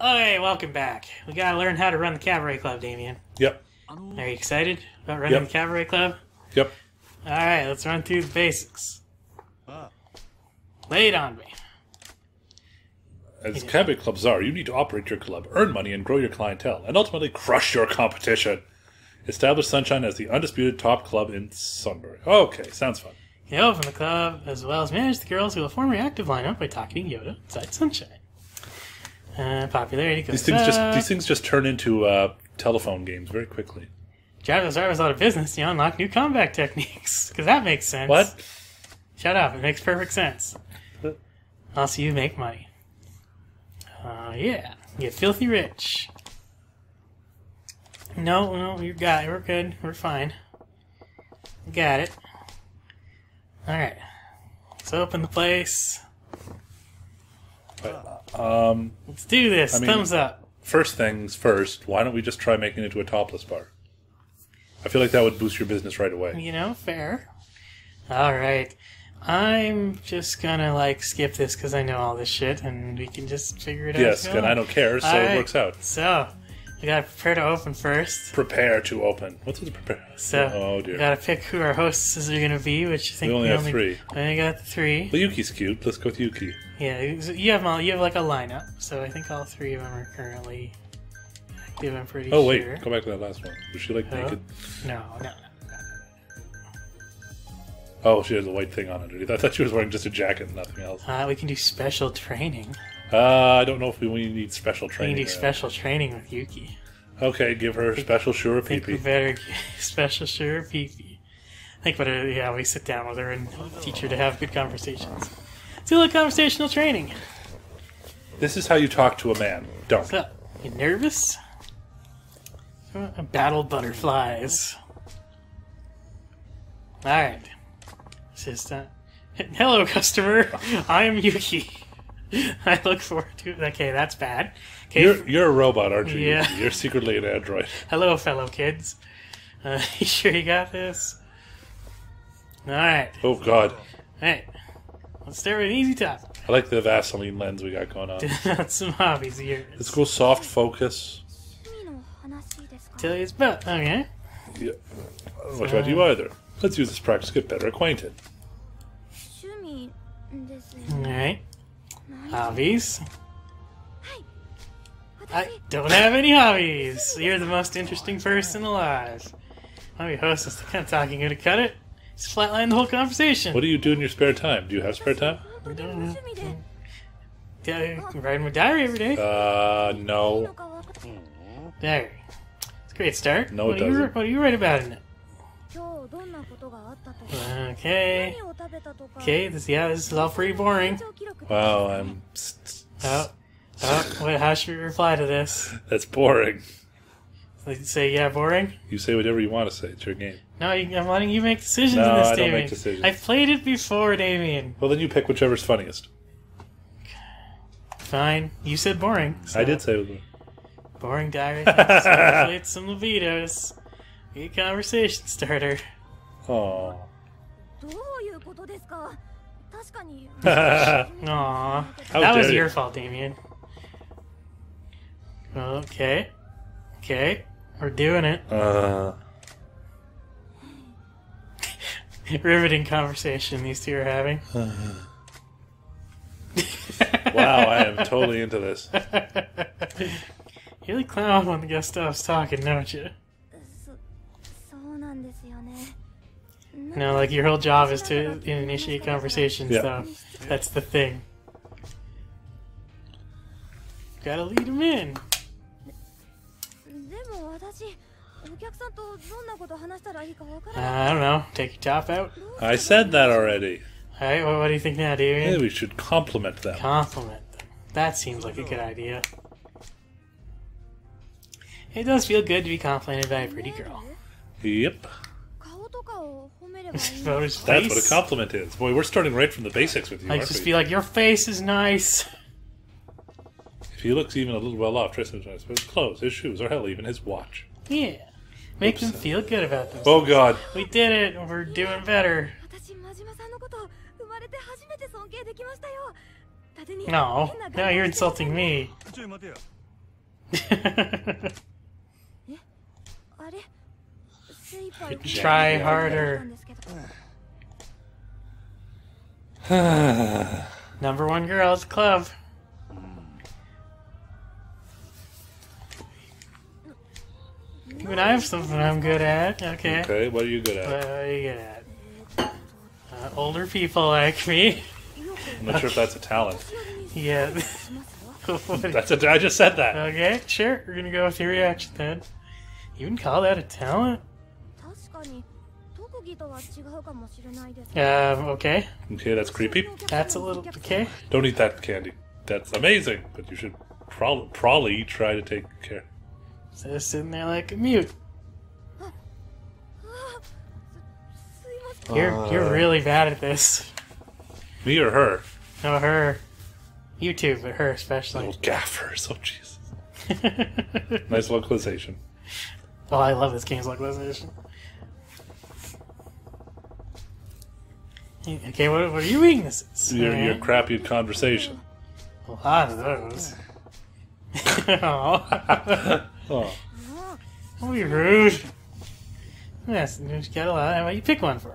Hey, welcome back. We gotta learn how to run the Cabaret Club, Damien. Yep. Are you excited about running the Cabaret Club? Yep. Alright, let's run through the basics. Lay it on me. As Cabaret Clubs are, you need to operate your club, earn money, and grow your clientele, and ultimately crush your competition. Establish Sunshine as the undisputed top club in Sunbury. Okay, sounds fun. You can open the club, as well as manage the girls who will form your active lineup by talking to Yoda inside Sunshine. Popularity goes These things just turn into telephone games very quickly. Driving service out of business, you unlock new combat techniques. Because that makes sense. What? Shut up. It makes perfect sense. Also, you make money. Yeah. You get filthy rich. No, you got it. We're good. We're fine. We got it. Alright. Let's open the place. Let's do this. I mean, thumbs up. First things first, why don't we just try making it to a topless bar? I feel like that would boost your business right away. You know, fair. Alright. I'm just gonna, like, skip this because I know all this shit and we can just figure it out. Yes, and I don't care, so it works out. So, we gotta prepare to open first. Prepare to open. What's with prepare? So, oh, dear. We gotta pick who our hostesses are gonna be, which I think we only have three. I only got three. Well, Yuki's cute. Let's go with Yuki. Yeah, you have, like, a lineup, so I think all three of them are currently... I'm pretty sure. Oh, wait. Go back to that last one. Was she, like, naked? No. Oh, she has a white thing on underneath. I thought she was wearing just a jacket and nothing else. We can do special training. I don't know if we need special training. We can do special training with Yuki. Okay, give her special sure pee-pee. I think we better give special sure pee-pee. I think we sit down with her and teach her to have good conversations. It's a little conversational training. This is how you talk to a man. Don't. So, you nervous? Battle butterflies. Alright. Hello, customer. I'm Yuki. I look forward to it. Okay, that's bad. Okay. You're a robot, aren't you? Yeah. Yuki? You're secretly an android. Hello, fellow kids. You sure you got this? Alright. Oh, God. Alright. Let's start with an easy topic. I like the Vaseline lens we got going on. That's some hobbies of yours. Let's go soft focus. Tell you it's about. Okay. Yeah. I don't know much about you either. Let's use this practice to get better acquainted. Alright. Hobbies. I don't have any hobbies. You're the most interesting person alive. My host is kind of talking to cut it. Just flatline the whole conversation. What do you do in your spare time? Do you have spare time? I don't know. I'm writing my diary every day. No. Diary. Great start. No, what do you write about in it? Okay. Okay, this is all pretty boring. Wow, I'm... Wait, how should we reply to this? That's boring. So you say, yeah, boring? You say whatever you want to say. It's your game. No, I'm letting you make decisions in this, Damien. No, I don't make decisions. I've played it before, Damien. Well, then you pick whichever's funniest. Fine. You said boring. So. I did say it was boring. Boring diary. It's some libidos. Good conversation starter. Aww. Aww. That was your fault, Damien. Okay. Okay. We're doing it. Riveting conversation these two are having. Wow, I am totally into this. You really clown when the guest stops talking, don't you? No, like your whole job is to initiate conversations, though. That's the thing. Gotta lead him in. I don't know. Take your top out. I said that already. Alright, well, what do you think now, Damien? Yeah, we should compliment them. Compliment them. That seems like a good idea. It does feel good to be complimented by a pretty girl. Yep. That's what a compliment is. Boy, we're starting right from the basics with you, aren't we? Just be like, your face is nice. If he looks even a little well off, dress him nice, but his clothes, his shoes, or hell, even his watch. Yeah. Make them feel good about themselves. Oh, God. We did it. We're doing better. No. Now you're insulting me. Try harder. Number one girls club. Even I have something I'm good at. Okay. Okay, what are you good at? Older people like me. I'm not sure if that's a talent. Yeah. That's a, I just said that. Okay, sure. We're gonna go with your reaction then. You wouldn't call that a talent? Okay. Okay, that's creepy. That's a little... Okay. Don't eat that candy. That's amazing, but you should probably try to take care. So sitting there like a mute. You're really bad at this. Me or her? No, her. You too, but her especially. Little gaffers. Oh, Jesus. Nice localization. Oh, I love this game's localization. Okay, what are your weaknesses? Your crappy conversation. A lot of those. Oh. Don't be rude. Yes, you got a lot. How about you pick one for me?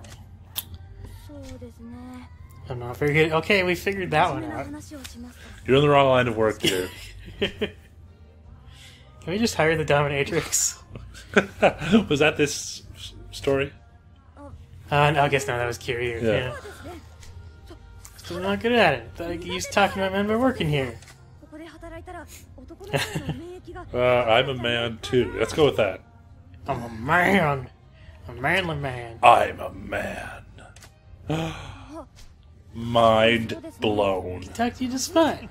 I'm not very good. Okay, we figured that one out. You're in the wrong line of work, dude. Can we just hire the dominatrix? Was that this story? No, I guess not. That was Kiryu. Yeah. Still not good at it. Thought I could use talking to my men by working here. I'm a man too. Let's go with that. I'm a man. A manly man. I'm a man. Mind blown. I talk to you just fine.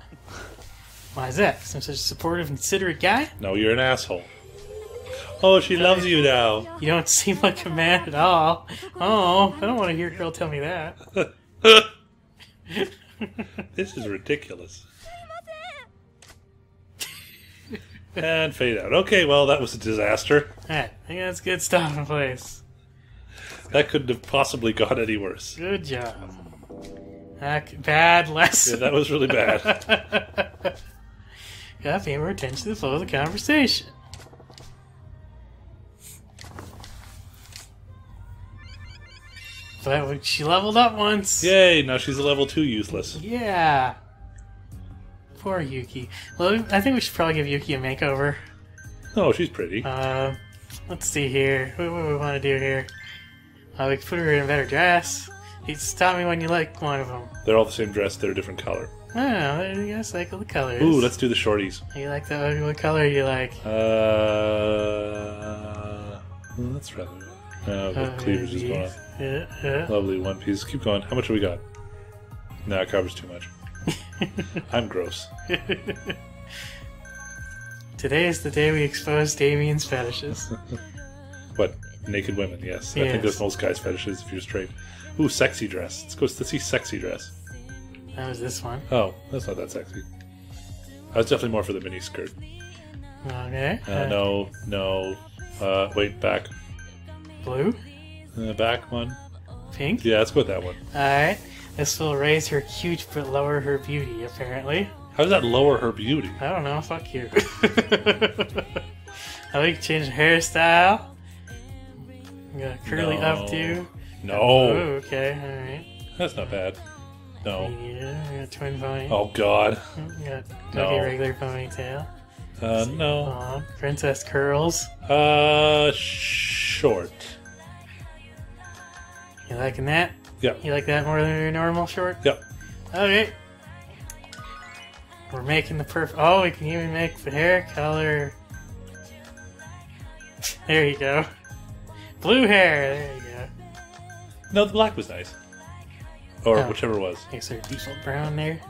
Why is that? 'Cause I'm such a supportive and considerate guy? No, you're an asshole. Oh, she loves you now. You don't seem like a man at all. Oh, I don't want to hear a girl tell me that. This is ridiculous. And fade out. Okay, well, that was a disaster. Alright, I think that's a good stopping place. That couldn't have possibly got any worse. Good job. Bad lesson. Yeah, that was really bad. Gotta pay more attention to the flow of the conversation. But she leveled up once. Yay, now she's a level 2 useless. Yeah. Poor Yuki. Well, I think we should probably give Yuki a makeover. Oh, she's pretty. Let's see here. What do we want to do here? We could put her in a better dress. Stop me when you like one of them. They're all the same dress, they're a different color. Oh, you gotta cycle the colors. Ooh, let's do the shorties. You like that? What color do you like? Well, that's rather... the cleavage is going on. Lovely one piece. Keep going. How much have we got? Nah, it covers too much. I'm gross. Today is the day we expose Damien's fetishes. What? Naked women, yes. I think there's most guys' fetishes if you're straight. Ooh, sexy dress. Let's go see sexy dress. That was this one. Oh, that's not that sexy. I was definitely more for the mini skirt. Okay. No. Wait, back. Blue? Back one. Pink? Yeah, let's go with that one. Alright. This will raise her cute but lower her beauty, apparently. How does that lower her beauty? I don't know. Fuck you. I like changing hairstyle. I'm gonna curly updo. No. Oh, okay, alright. That's not bad. No. Yeah, I got twin pony. Oh, God. Got regular ponytail. No. Aw, princess curls. Short. You liking that? Yep. You like that more than your normal short? Yep. Okay. We're making the perfect... Oh, we can even make the hair color. There you go. Blue hair! There you go. No, the black was nice. Or whichever was. Is there a default brown there?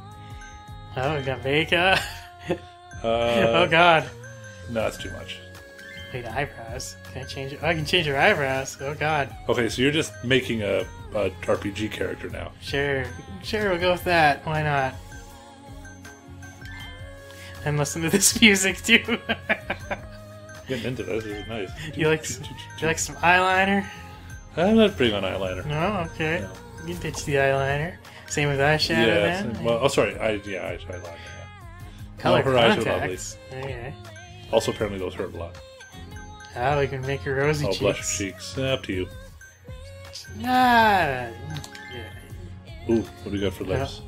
Oh, we got makeup. Oh, God. No, that's too much. Wait, eyebrows. Can I change it? Oh, I can change your eyebrows. Oh, God. Okay, so you're just making a RPG character now. Sure, we'll go with that. Why not? And listen to this music, too. Getting into this is nice. Do you like some eyeliner? I'm not big on eyeliner. No? Okay. No. You can ditch the eyeliner. Same with eyeshadow then? Well, soreyeliner. Color contacts. Okay. Also, apparently those hurt a lot. Oh, we can make your rosy cheeks. Oh, blush your cheeks. Up to you. Nah. Ooh, what do we got for lips?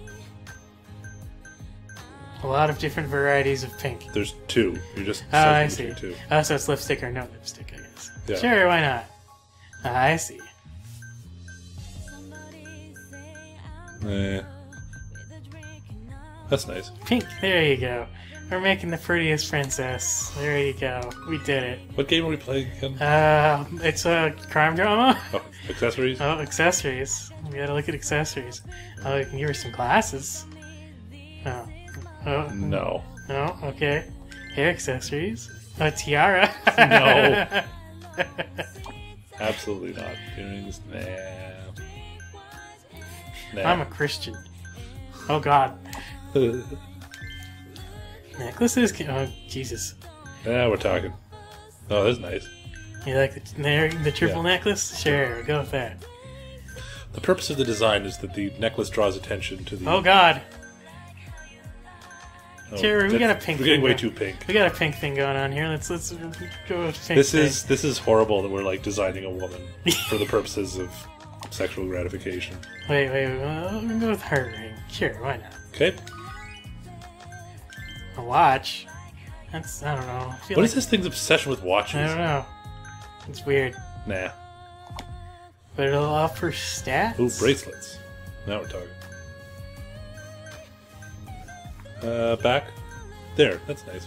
A lot of different varieties of pink. There's two. You're just... Oh, I see. Two. Oh, so it's lipstick or no lipstick, I guess. Yeah. Sure, why not? I see. Eh. That's nice. Pink, there you go. We're making the prettiest princess. There you go. We did it. What game are we playing again? It's a crime drama. Oh, accessories? Oh, accessories. We gotta look at accessories. Oh, you can give her some glasses. Oh. Oh. No. No? Okay. Hair accessories. A tiara. No. Absolutely not. Earrings. Nah. I'm a Christian. Oh, God. Necklaces? Oh, Jesus. Yeah, we're talking. Oh, that's nice. You like the triple necklace? Sure, we'll go with that. The purpose of the design is that the necklace draws attention to the... Oh, God. Oh, Jerry, we got a pink. We're getting way too pink. We got a pink thing going on here. Let's go with pink. This is horrible that we're like designing a woman for the purposes of sexual gratification. Wait. Well, we can go with her ring. Sure, why not? Okay. A watch. That's I don't know. I feel like, is this thing's obsession with watches? I don't know. It's weird. Nah. But it'll offer stats. Ooh, bracelets. Now we're talking. Back. There, that's nice.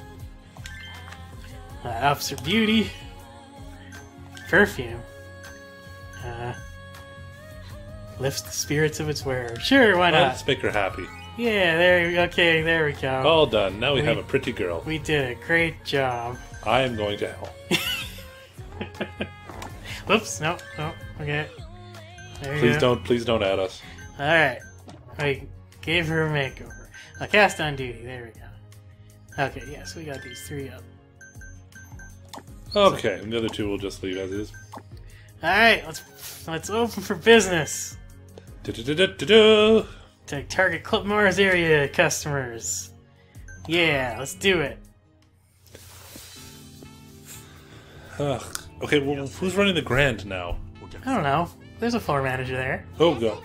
Officer Beauty. Perfume. Lifts the spirits of its wearer. Sure, why not? Let's make her happy. Yeah, there we go. All done. Now we have a pretty girl. We did a great job. I am going to hell. Whoops, no, okay. Please don't add us. Alright. I gave her a makeover. A cast on duty, there we go. Okay, yes, we got these three up. Okay, and the other two we'll just leave as is. Alright, let's open for business. Da-da-da-da-da-da. To target Club Mars area customers. Yeah, let's do it. Okay, well, who's running the grand now? I don't know. There's a floor manager there. Oh, God.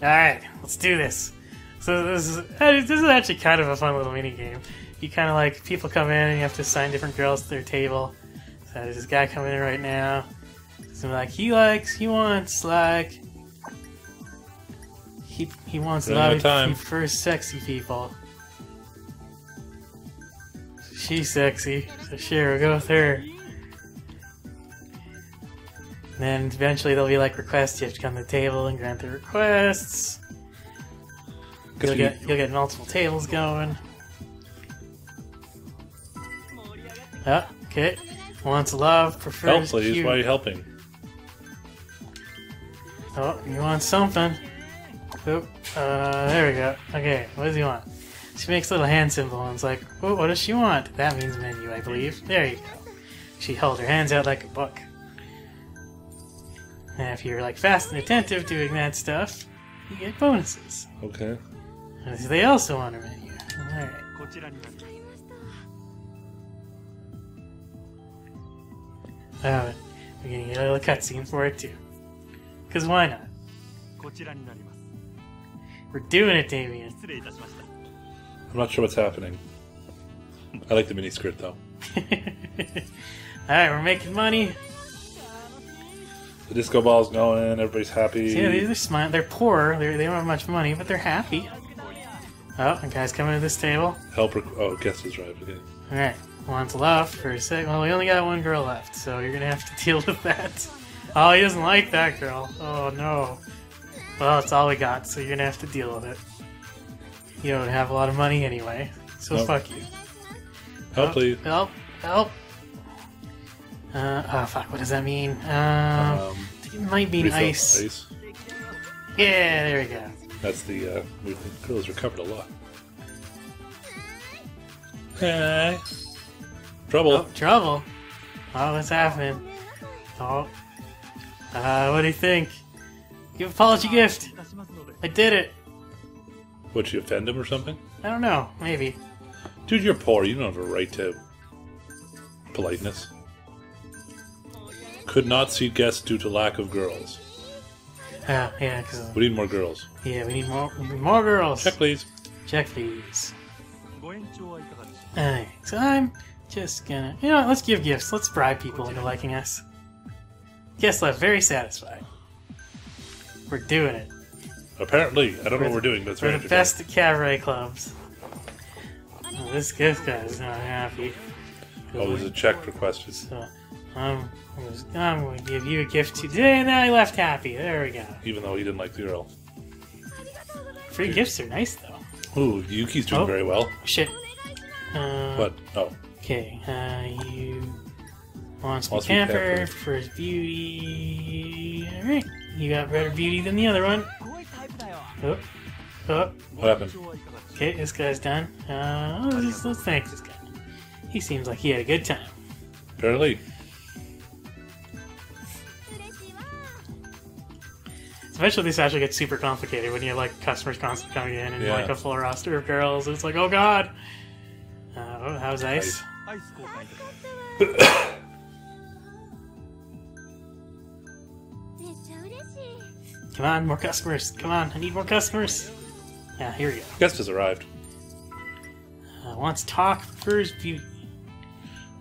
Alright, let's do this. So this is actually kind of a fun little mini game. You kind of like, people come in and you have to assign different girls to their table. So there's this guy coming in right now. So like, he wants a lot of first sexy people. So she's sexy, so sure, we'll go with her. And then eventually there'll be like requests. You have to come to the table and grant the requests. You'll get multiple tables going. Oh, okay. Wants love, prefers help, please. Cute. Why are you helping? Oh, you want something. Oop. There we go. Okay, what does he want? She makes a little hand symbol and it's like, oh, what does she want? That means menu, I believe. There you go. She held her hands out like a book. And if you're like fast and attentive doing that stuff, you get bonuses. Okay. And they also want a menu. Alright. Oh, we're gonna get a little cutscene for it too. Cause why not? We're doing it, Damien. I'm not sure what's happening. I like the mini skirt though. Alright, we're making money. The disco ball's going, everybody's happy. Yeah, they're smiling. They're poor, they don't have much money, but they're happy. Oh, a guy's coming to this table. Guess who's right. Okay. Alright, one's left for a second. Well, we only got one girl left, so you're gonna have to deal with that. Oh, he doesn't like that girl. Oh, no. Well, it's all we got, so you're gonna have to deal with it. You don't have a lot of money anyway, so fuck you. Help, please. Help. Oh fuck, what does that mean? It might mean ice. Yeah, there we go. That's the, the girls recovered a lot. Hey. Trouble. Oh, trouble? Oh, what's happening? Oh. What do you think? Give an apology gift! I did it! Would she offend him or something? I don't know, maybe. Dude, you're poor. You don't have a right to politeness. Could not seat guests due to lack of girls. Yeah, because... We need more girls. Yeah, we need more girls. Check, please. Check, please. Alright, so I'm just gonna... You know what? Let's give gifts. Let's bribe people into liking us. Guest left very satisfied. We're doing it. Apparently. I don't know what we're doing, but it's very interesting. We're the best at cabaret clubs. Well, this gift guy is not happy. Oh, there's a check requested. So, I'm going to give you a gift today, and now he left happy. There we go. Even though he didn't like the girl. Free gifts are nice, though. Ooh, Yuki's doing very well. Shit. What? Oh. Okay. You want some camper for his beauty. Alright. You got better beauty than the other one. Oh. Oh. What happened? Okay, this guy's done. Let's thank this guy. He seems like he had a good time. Apparently. Eventually this actually gets super complicated when you have like customers constantly coming in and like a full roster of girls. It's like, oh god! How's ice? Come on, more customers. Come on, I need more customers. Yeah, here we go. Guest has arrived. Wants talk for his beauty.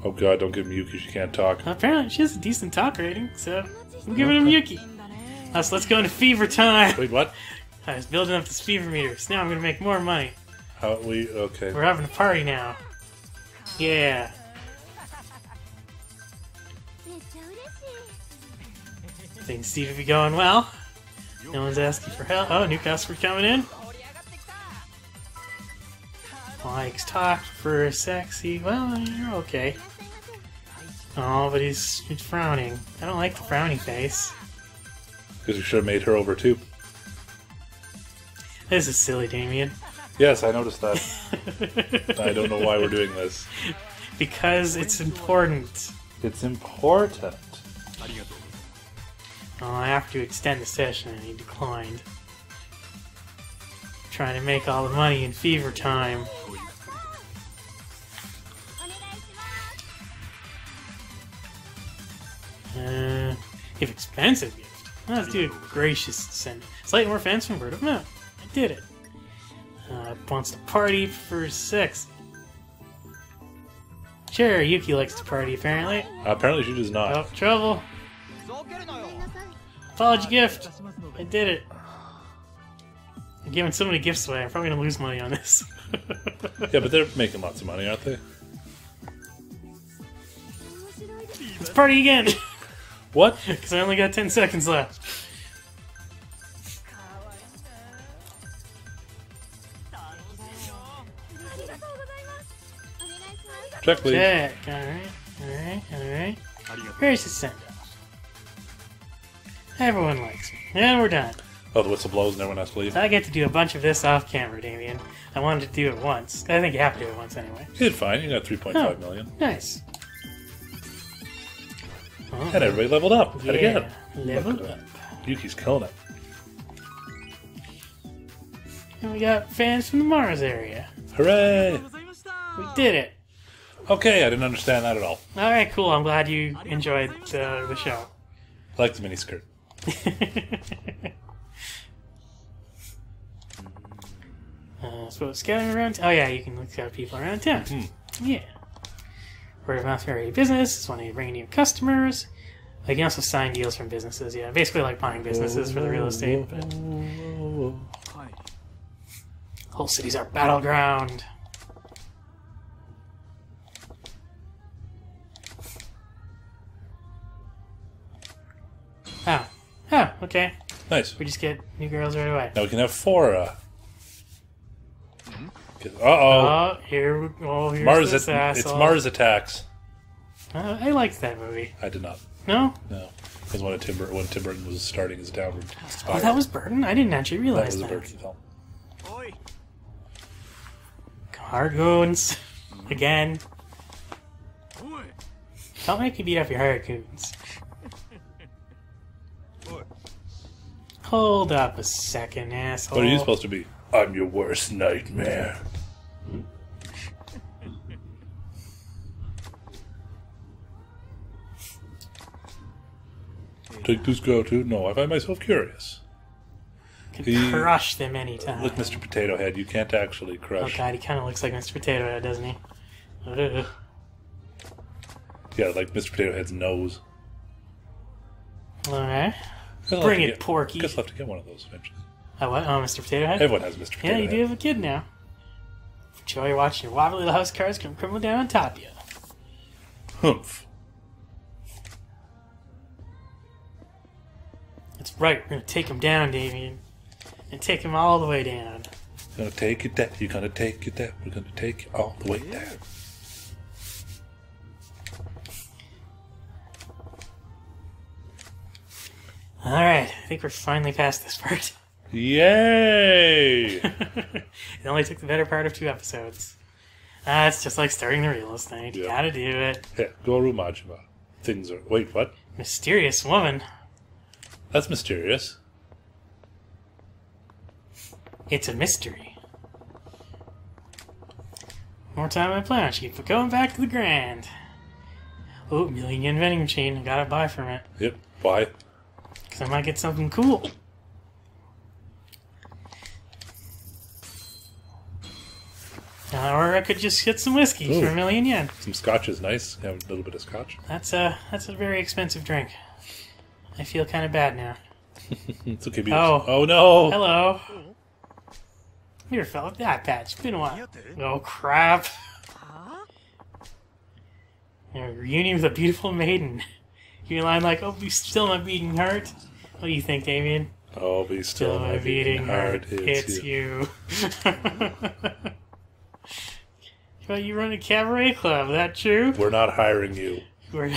Oh god, don't give him Yuki, she can't talk. Apparently she has a decent talk rating, so I'm giving him Yuki. So let's go into fever time. Wait, what? I was building up this fever meter, so now I'm gonna make more money. Okay. We're having a party now. Yeah. Things seem to be going well. No one's asking for help. Oh, new customer coming in. Likes talk for sexy. Well, you're okay. Oh, but he's frowning. I don't like the frowny face. Because we should have made her over too. This is silly, Damien. Yes, I noticed that. I don't know why we're doing this. Because it's important. It's important. Oh, I have to extend the session and he declined. Trying to make all the money in fever time. If expensive gift. Let's do a gracious send. Slightly more fans from Bird of Mount. I did it. Wants to party for sex. Sure, Yuki likes to party apparently. Apparently she does not. Oh, trouble. Apology gift. I did it. I'm giving so many gifts away, I'm probably going to lose money on this. Yeah, but they're making lots of money, aren't they? Let's party again! What? Because I only got 10 seconds left. Check, please. Check. Alright. Here's the send-off. Everyone likes me. And we're done. Oh, the whistle blows and everyone has to leave. I get to do a bunch of this off camera, Damien. I wanted to do it once. I think you have to do it once anyway. You did fine. You got 3.5 million. Nice. And everybody leveled up. Yeah, again. Leveled up. Yuki's killing it. And we got fans from the Mars area. Hooray! We did it. Okay, I didn't understand that at all. Alright, cool. I'm glad you enjoyed the show. I like the miniskirt. So scouting around. Oh yeah, you can look at people around town. Yeah. Word of mouth for your business. It's when you bring new customers. You can also sign deals from businesses. Yeah, basically like buying businesses for the real estate. But whole cities are battleground. Oh, okay. Nice. We just get new girls right away. Now we can have 4. Uh-oh. Here's Mars, this asshole. It's Mars Attacks. I liked that movie. I did not. No? No. Because when Tim Burton was starting his downward spiral. Oh, that was Burton? I didn't actually realize that. That was a Burton film. Oi. Hargoons. Again. Oi. Don't make you beat up your Hargoons. Hold up a second, asshole. What are you supposed to be? I'm your worst nightmare. take this girl too? No, I find myself curious. You can crush them anytime. Look, Mr. Potato Head, you can't actually crush. Oh god, he kind of looks like Mr. Potato Head, doesn't he? Ugh. Yeah, like Mr. Potato Head's nose. Alright. Bring it, Porky. I guess I'll have to get one of those eventually. Oh, what? Oh, Mr. Potato Head? Everyone has Mr. Potato Head. Yeah, you do have a kid now. Enjoy watching your wobbly little house cars come crumble down on top of you. Humph. That's right, we're going to take him down, Damien. And take him all the way down. We're going to take it that, you're going to take it that, we're going to take it all the way down. Alright, I think we're finally past this part. Yay! It only took the better part of 2 episodes. It's just like starting the real estate. Yeah. You gotta do it. Yeah, Goro Majima. Things are... Wait, what? Mysterious woman. That's mysterious. It's a mystery. More time I plan. She keeps going back to the Grand. Oh, million vending machine. I gotta buy from it. Yep, buy. Because I might get something cool. Or I could just get some whiskey for ¥1,000,000. Some scotch is nice. Have a little bit of scotch. That's a very expensive drink. I feel kind of bad now. It's okay. Oh no! Hello. Here, fella. That patch. It's been a while. Oh crap! A reunion with a beautiful maiden. You line like, oh, be still my beating heart. What do you think, Damien? Oh, be still my beating heart. It's you. Well, you run a cabaret club, that true? We're not hiring you. We're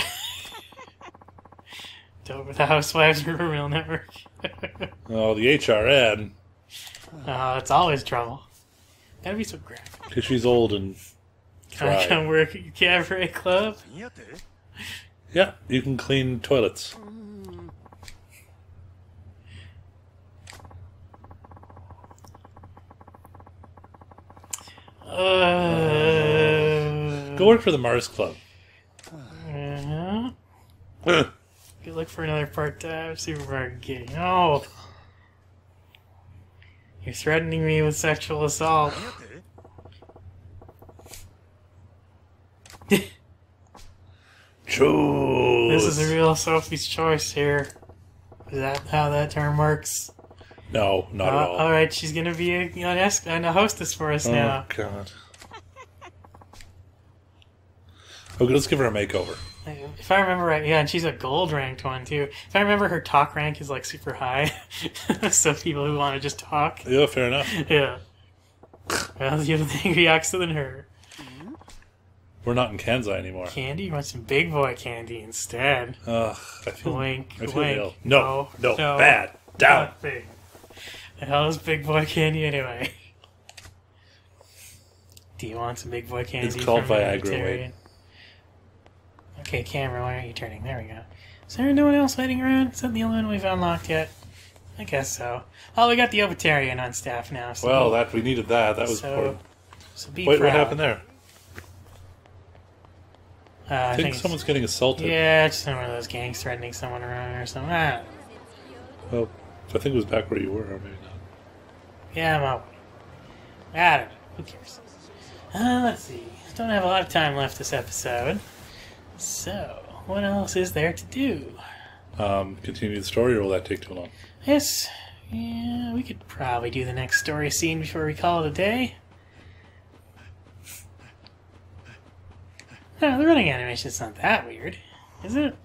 Dover the Housewives River Rail Network. Oh, the HRN. Oh, it's always trouble. That'd be so graphic. Because she's old and dry. Can I work at your cabaret club? Yeah, you can clean toilets. Go work for the Mars Club. Go look for another part-time supermarket gig. No! You're threatening me with sexual assault. Choose. This is a real Sophie's Choice here. Is that how that term works? No, not at all. Alright, she's gonna be a hostess for us now. Oh, God. Okay, let's give her a makeover. If I remember right, yeah, and she's a gold-ranked one, too. If I remember, her talk rank is, like, super high. So people who want to just talk. Yeah, fair enough. Yeah. Well, you have an angry ox than her. We're not in Kansai anymore. Candy? You want some big boy candy instead. Ugh, I feel... Blink, I feel blink. Ill. No, no, no, bad. Down. The hell is big boy candy anyway? Do you want some big boy candy? It's called Viagra. Okay, camera, why aren't you turning? There we go. Is there no one else waiting around? Is that the only one we've unlocked yet? I guess so. Oh, we got the Obitarian on staff now. So well, that we needed that. That was important. So be proud. Wait, what happened there? I think someone's getting assaulted. Yeah, it's just one of those gangs threatening someone around or something. I don't know. Well, I think it was back where you were, or maybe not. Yeah, I'm out. I don't know. Who cares? Let's see. I don't have a lot of time left this episode. So, what else is there to do? Continue the story, or will that take too long? Yes. Yeah, we could probably do the next story scene before we call it a day. No, the running animation's not that weird, is it?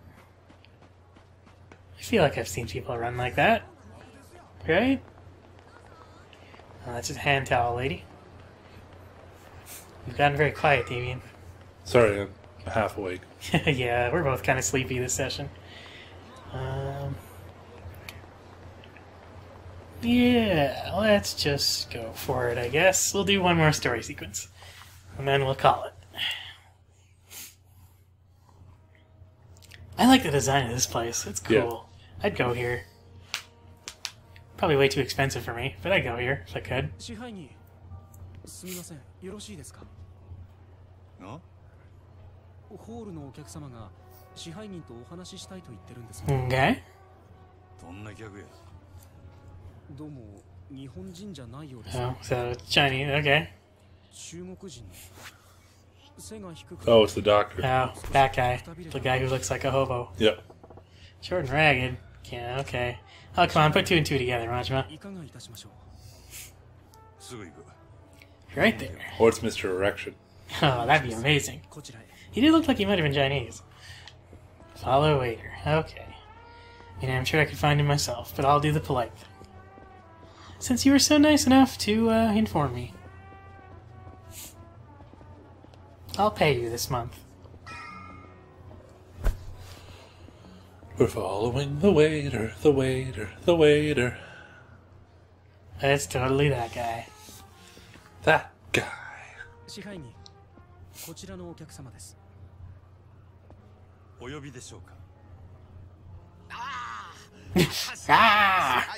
I feel like I've seen people run like that. Right? Oh, that's just a hand towel, lady. You've gotten very quiet, Damien. Sorry, I'm half awake. Yeah, we're both kind of sleepy this session. Yeah, let's just go for it, I guess. We'll do one more story sequence, and then we'll call it. I like the design of this place. It's cool. Yeah. I'd go here. Probably way too expensive for me, but I'd go here if I could. Okay. Oh, so it's Chinese, okay. Oh, it's the doctor. Oh, that guy. The guy who looks like a hobo. Yep. Short and ragged. Yeah, okay. Oh, come on, put 2 and 2 together, Majima. Right there. Or it's Mr. Erection. Oh, that'd be amazing. He did look like he might have been Chinese. Follow waiter. Okay. You know, I'm sure I could find him myself, but I'll do the polite thing. Since you were so nice enough to inform me. I'll pay you this month. We're following the waiter, the waiter, the waiter. That's totally that guy. That guy. Ah!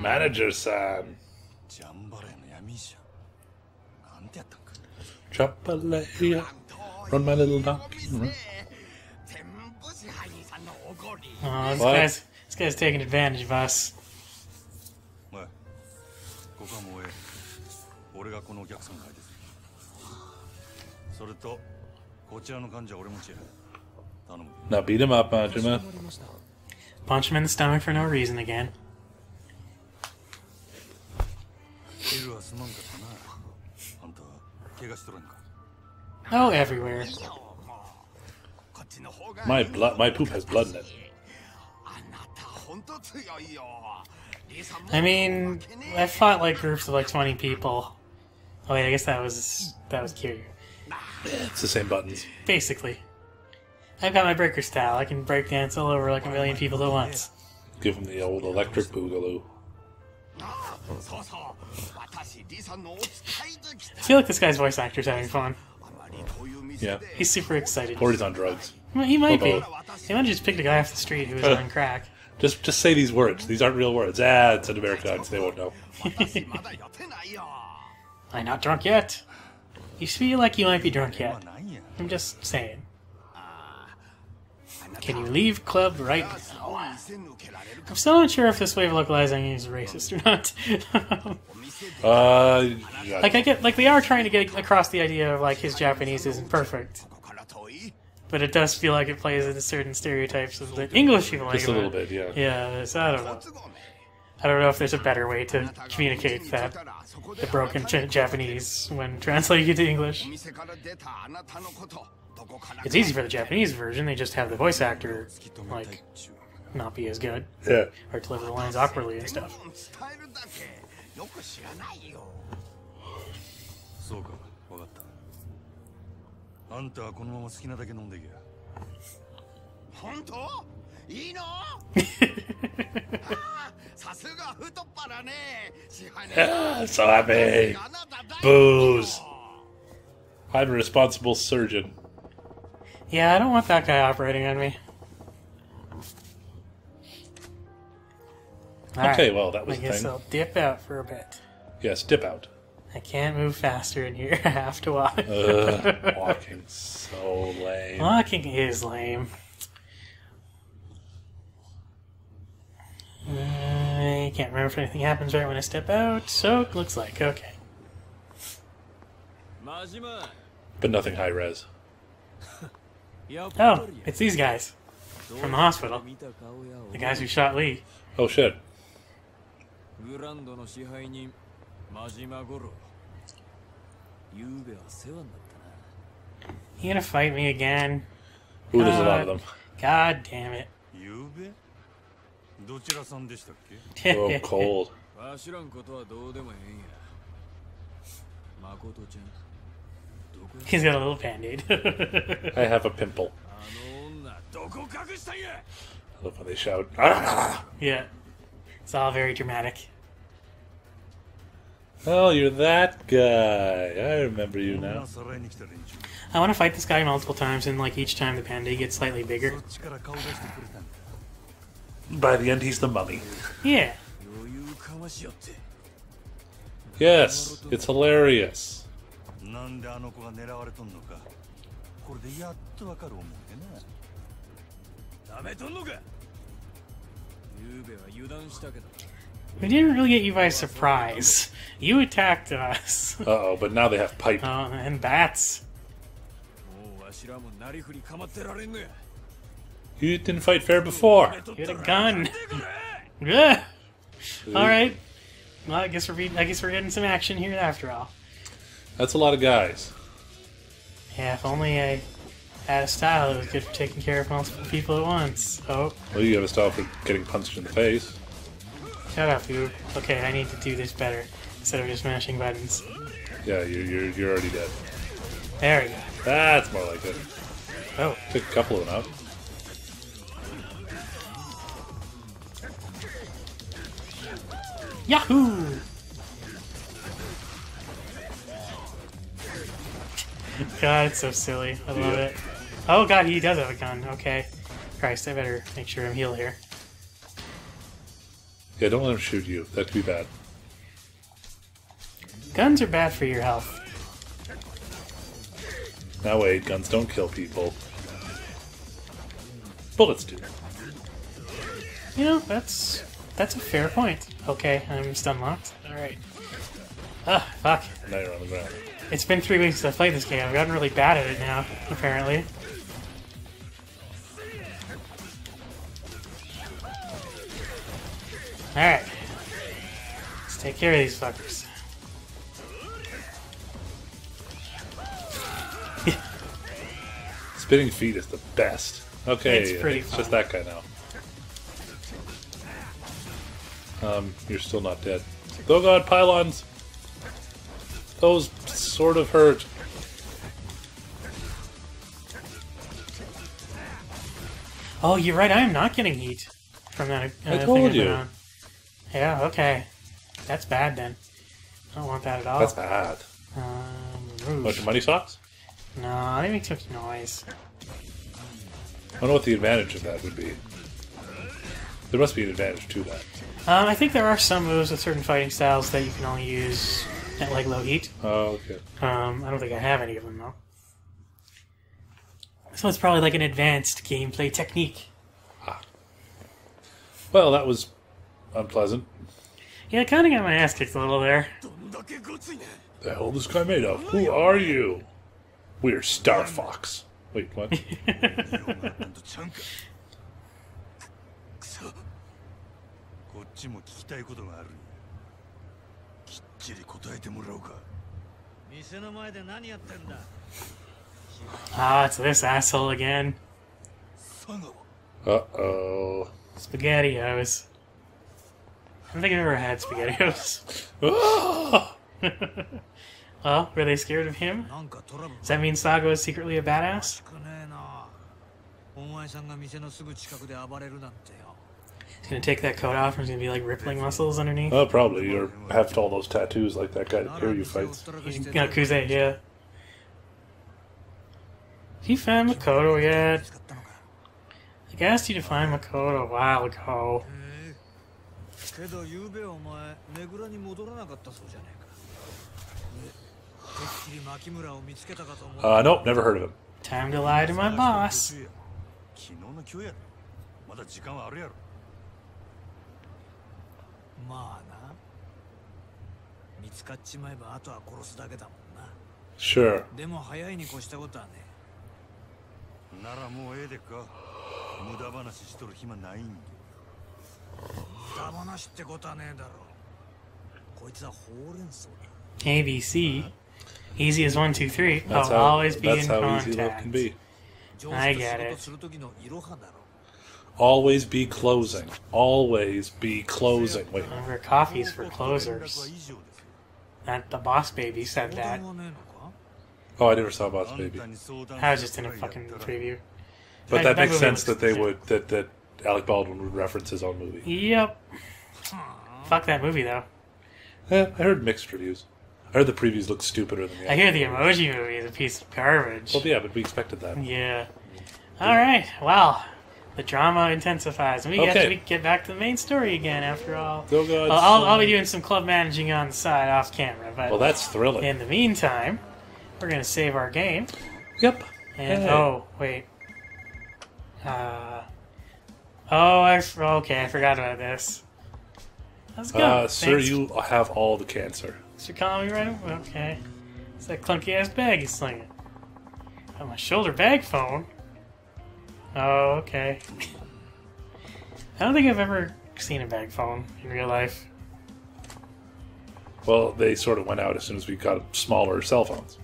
Manager-san. Chapalaya, run my little donkey. Oh, this guy's taking advantage of us. Now beat him up, Majima. Punch him in the stomach for no reason again. Oh, everywhere. My poop has blood in it. I mean, I fought like groups of like 20 people. Oh wait, I guess that was Kiryu. It's the same buttons. Basically. I've got my breaker style. I can break dance all over like a million people at once. Give him the old electric boogaloo. I feel like this guy's voice actor's having fun. Yeah. He's super excited. Or he's on drugs. Well, he might be. They might have just picked a guy off the street who was on crack. Just say these words. These aren't real words. Ah, it's in America. They won't know. I'm not drunk yet. You feel like you might be drunk yet. I'm just saying. Can you leave club right now? I'm still not sure if this way of localizing is racist or not. Yeah. Like I get, like they are trying to get across the idea of like his Japanese isn't perfect, but it does feel like it plays into certain stereotypes of the English people. Just a little bit, yeah. Yeah, so I don't know. I don't know if there's a better way to communicate that the broken Japanese when translating it to English. It's easy for the Japanese version, they just have the voice actor, like, not be as good. Yeah. Or deliver the lines awkwardly and stuff. Yeah, so happy! Booze! I'm a responsible surgeon. Yeah, I don't want that guy operating on me. All okay, right. Well, that was the thing. I guess I'll dip out for a bit. Yes, dip out. I can't move faster in here. I have to walk. Walking's so lame. Walking is lame. I can't remember if anything happens right when I step out, so it looks like, okay. But nothing high-res. Oh, it's these guys from the hospital. The guys who shot Lee. Oh shit. You gonna fight me again? Ooh, there's a lot of them. God damn it. Oh, cold. He's got a little band-aid. I have a pimple. I love when they shout. Ah! Yeah. It's all very dramatic. Oh, you're that guy. I remember you now. I want to fight this guy multiple times, and like each time the band-aid gets slightly bigger. By the end, he's the mummy. Yeah. Yes, it's hilarious. We didn't really get you by surprise. You attacked us. Uh-oh, but now they have pipe. And bats. You didn't fight fair before. You had a gun. Alright. Well, I guess we're getting some action here after all. That's a lot of guys. Yeah, if only I had a style that was good for taking care of multiple people at once. Oh. Well, you have a style for getting punched in the face. Shut up, you. Okay, I need to do this better instead of just mashing buttons. Yeah, you're already dead. There we go. That's more like it. Oh. Took a couple of them out. Yahoo! God, it's so silly. I love it. Oh god, he does have a gun. Okay. Christ, I better make sure I'm healed here. Yeah, don't let him shoot you. That could be bad. Guns are bad for your health. Now wait, guns don't kill people. Bullets do. You know, that's a fair point. Okay, I'm stun locked. Alright. Ah, fuck. Now you're on the ground. It's been 3 weeks since I played this game. I've gotten really bad at it now, apparently. Alright. Let's take care of these fuckers. Spitting feet is the best. Okay, it's pretty fun. Just that guy now. You're still not dead. Oh god, pylons! Those sort of hurt. Oh, you're right, I am not getting heat from that I told thing you. Yeah, okay. That's bad then. I don't want that at all. That's bad. Bunch of money socks? No, they make too much noise. I don't know what the advantage of that would be. There must be an advantage to that. I think there are some moves with certain fighting styles that you can only use at like low heat. Oh, okay. I don't think I have any of them though. So it's probably like an advanced gameplay technique. Ah. Well, that was unpleasant. Yeah, I kind of got my ass kicked a little there. The hell is this guy made of? Who are you? We're Star Fox. Wait, what? Ah, it's this asshole again. Uh-oh. SpaghettiOs. I don't think I've ever had SpaghettiOs. Well, were they scared of him? Does that mean Sago is secretly a badass? He's gonna take that coat off and there's gonna be like rippling muscles underneath? Oh, probably. Or have all those tattoos like that guy that Kiryu fights. Yakuza, yeah. Have you found Makoto yet? I asked you to find Makoto a while ago. Nope, never heard of him. Time to lie to my boss. Sure. ABC. Easy as 1, 2, 3. That's I'll always be in contact. Easy love can be. I get it. Always be closing. Always be closing. Wait. Over coffees for closers. Not the boss baby said that. Oh, I never saw Boss Baby. I was just in a fucking preview. But that makes sense that they would that Alec Baldwin would reference his own movie. Yep. Fuck that movie though. Yeah, I heard mixed reviews. I heard the previews look stupider than the I hear the Emoji Movie is a piece of garbage. Well, yeah, but we expected that. Yeah. Alright, well, the drama intensifies. We get back to the main story again, after all. Oh, God. I'll be doing some club managing on the side, off camera. But well, that's thrilling. In the meantime, we're going to save our game. Yep. And, hey. Oh, wait. Oh, okay, I forgot about this. Let's go. Sir, you have all the cancer. Shikami, right? Okay. It's that clunky-ass bag he's slinging. Oh, my shoulder bag phone? Oh, okay. I don't think I've ever seen a bag phone in real life. Well, they sort of went out as soon as we got smaller cell phones.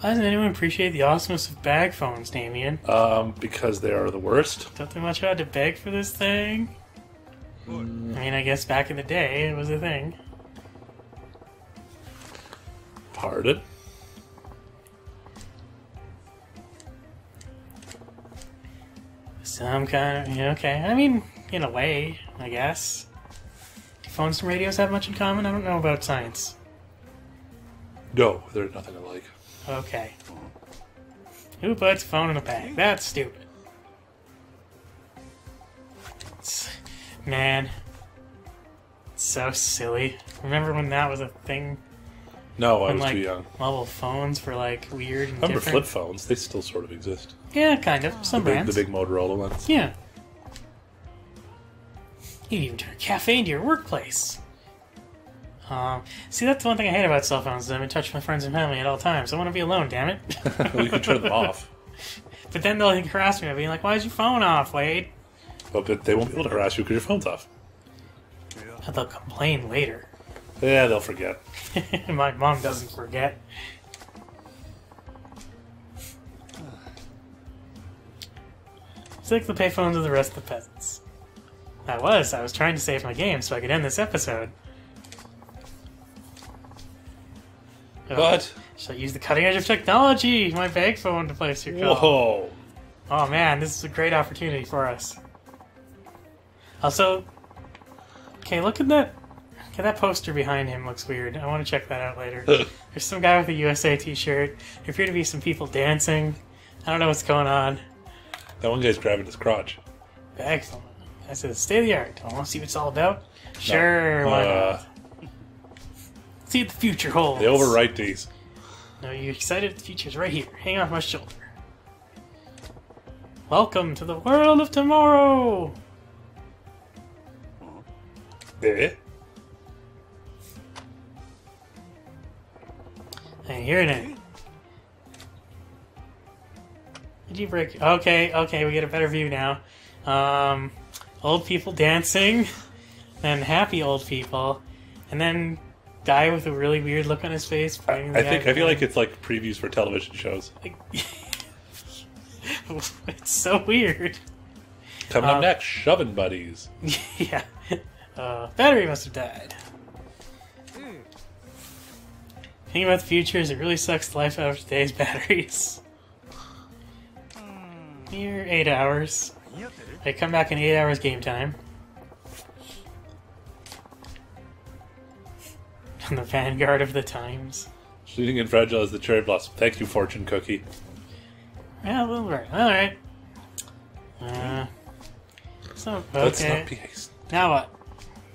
Why doesn't anyone appreciate the awesomeness of bag phones, Damien? Because they are the worst. Don't they much have to beg for this thing? I mean, I guess back in the day, it was a thing. Pardon? Some kind of... okay, I mean, in a way, I guess. Do phones and radios have much in common? I don't know about science. No, they're nothing alike. Okay. Who puts phone in a bag? That's stupid. Man. It's so silly. Remember when that was a thing? No, I was too young. Mobile phones were like weird and different. I remember flip phones. They still sort of exist. Yeah, kind of. Some brands. The big Motorola ones. Yeah. You can even turn a cafe into your workplace. See, that's the one thing I hate about cell phones, is I'm in touch with my friends and family at all times. I want to be alone, damn it. Well, you can turn them off. But then they'll harass me by being like, why is your phone off, Wade? Well, but they won't be able to harass you because your phone's off. But they'll complain later. Yeah, they'll forget. My mom doesn't forget. It's like the payphones of the rest of the peasants. I was trying to save my game so I could end this episode. But should I use the cutting edge of technology? My bag phone to place your call. Whoa! Oh man, this is a great opportunity for us. Also, okay, look at that. Okay, that poster behind him looks weird. I want to check that out later. There's some guy with a USA T-shirt. There appear to be some people dancing. I don't know what's going on. That one guy's grabbing his crotch. Bag phone. I said, state of the art. I want to see what it's all about. No. Sure. See what the future holds. They overwrite these. No, you're excited. The future's right here. Hang off my shoulder. Welcome to the world of tomorrow. Eh? I ain't hearing it. Did you break? Okay, okay, we get a better view now. Old people dancing, then happy old people, and then. Guy with a really weird look on his face. I feel like it's like previews for television shows. It's so weird. Coming up next, Shovin' Buddies. Yeah. Battery must have died. Thing about the future is it really sucks the life out of today's batteries. Near 8 hours. They come back in 8 hours game time. On the vanguard of the times. Fleeting and fragile as the cherry blossom. Thank you, fortune cookie. Yeah, well, right. All right. Okay. Let's not be hasty. Now what?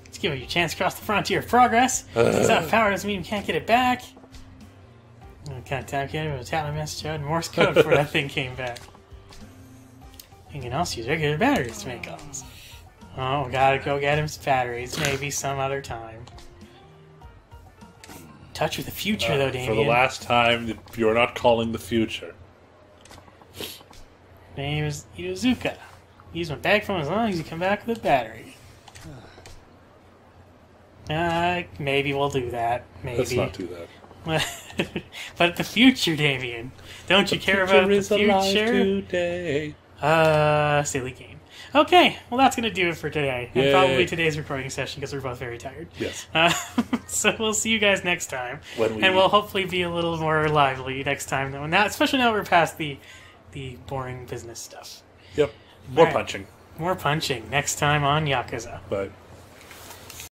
Let's give you a chance to cross the frontier of progress. It's not power doesn't mean you can't get it back. What kind of time can I tap my message out in Morse code before that thing came back? You can also use regular batteries to make calls. Oh, gotta go get him some batteries. Maybe some other time. Touch with the future, though, Damien. For the last time, you're not calling the future. Name is Itozuka. Use my bag phone as long as you come back with a battery. Maybe we'll do that. Maybe. Let's not do that. But the future, Damien. Don't you care about the future? The future is alive today. Silly game. Okay, well that's going to do it for today. Yay. And probably today's recording session because we're both very tired. Yes. So we'll see you guys next time. And we'll hopefully be a little more lively next time. Now, especially now we're past the boring business stuff. Yep. More punching. More punching next time on Yakuza. Bye.